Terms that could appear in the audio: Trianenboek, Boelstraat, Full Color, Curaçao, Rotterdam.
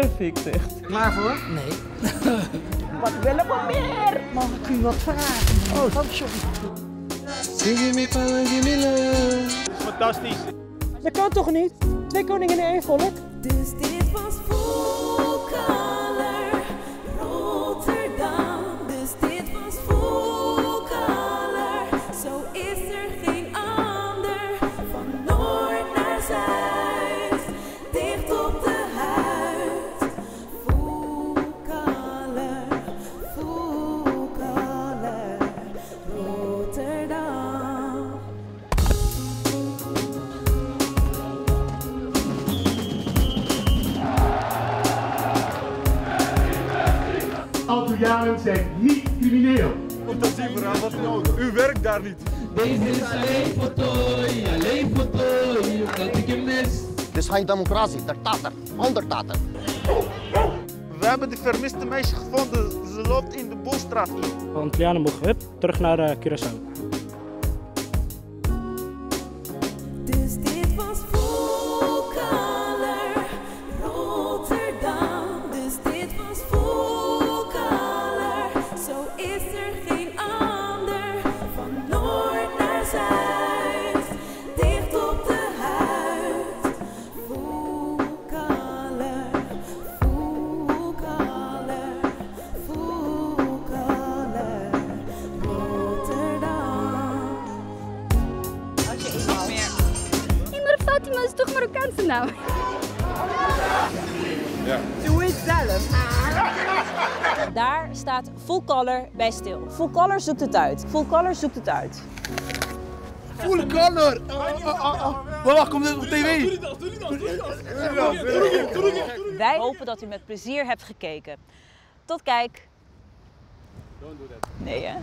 perfect, echt. Klaar voor? Nee. Wat willen we meer? Mag ik u wat vragen? Oh, sorry. Give me power, give me love. Fantastisch. Dat kan toch niet? 2 koningen in 1 volk. Dus dit was Full Color Rotterdam. Dus dit was Full Color. Zo is er geen ander. Van noord naar zuid. Dicht op de huid. Full Color. Full Color Rotterdam. Jaren zijn niet crimineel. Komt dat zien vooral wat nodig. U werkt daar niet. Deze is alleen voor tooi, dat ik hem mis. Dit is geen democratie, de tater, onder tater. We hebben de vermiste meisje gevonden, ze loopt in de Boelstraat. Van Trianenboek, hup, terug naar Curaçao. Dus dit was Full Color Rotterdam. Dus dit was is er geen ander, van noord naar zuid, dicht op de huid. Full color, full color, full color, Rotterdam. Als je nog meer. Immer Fatima is toch Marokkaanse naam? Ja. Doe het zelf. Daar staat Full Color bij stil. Full Color zoekt het uit. Full Color zoekt het uit. Full Color! Wacht, komt dit op tv? Doe Wij hopen dat u met plezier hebt gekeken. Tot kijk. Don't do that. Nee, hè?